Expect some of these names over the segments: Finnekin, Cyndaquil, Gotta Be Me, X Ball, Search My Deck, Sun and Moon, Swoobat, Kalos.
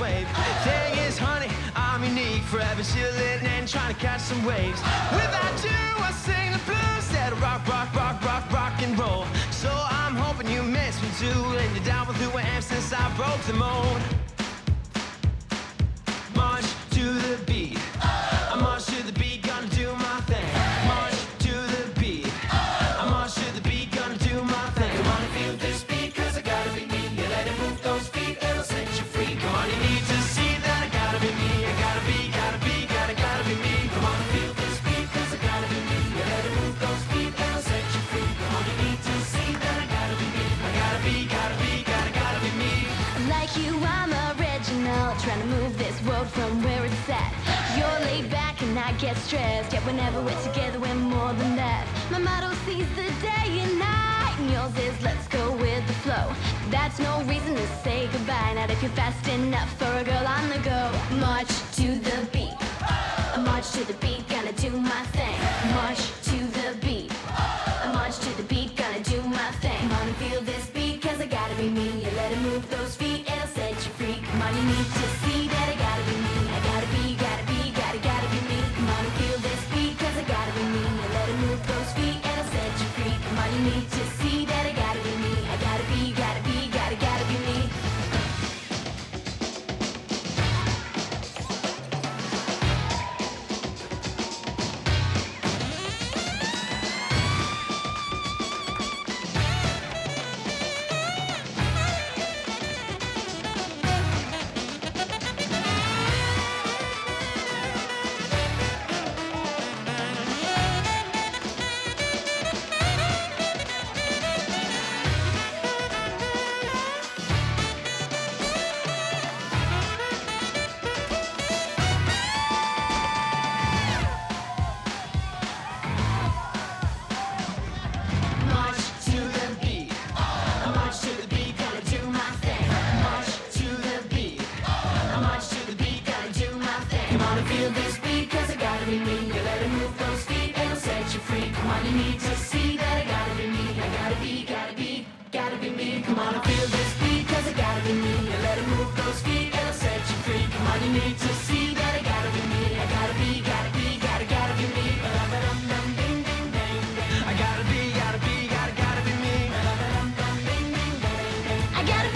wave. Thing is, honey, I'm unique, forever chillin' and trying to catch some waves. Without you, I sing the blues that rock and roll. So I'm hoping you miss me too, and you're down with who I am since I broke the mold. March to the beat. I march to the beat, gonna do my thing. March to the beat. I march to the beat, gonna do my thing. Come on and feel this beat, 'cause I gotta be me. You let it move those feet, it'll set you free. Come on, you need to see that I gotta be me. I gotta be me. Come on and feel this beat, 'cause I gotta be me. You let it move those feet, it'll set you free. Come on, you need to see that I gotta be me. I gotta be me. Like you, I'm original, trying to move this world from where it's at. You're laid back and I get stressed, yet whenever we're together we're more than that. My motto sees the day and night, and yours is let's go with the flow. That's no reason to say goodbye, not if you're fast enough for a girl on the go. March to the beat, I march to the beat, gonna do my thing. March to the beat, I march to the beat, gonna do my thing. Come on and feel this beat, 'cause I gotta be me. You let it move those feet, it'll set you free. Come on, you need to see that I gotta be me. I gotta be me. Come on and feel this beat, 'cause I gotta be me. You let it move those feet, it'll set you free. Come on, you need to see that I gotta be me. I gotta be me. Feel this beat, 'cause I gotta be me. You let it move those feet, it'll set you free. Come on, you need to see that I gotta be me. I gotta be me. Come on, I feel this beat, 'cause I gotta be me. You let it move those feet, it'll set you free. Come on, you need to see that I gotta be me. I gotta be me. I gotta be me. I gotta be me. I gotta be me. I gotta be me. I gotta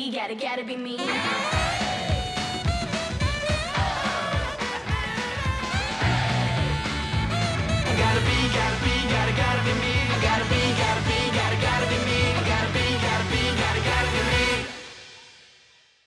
be me. Gotta be me.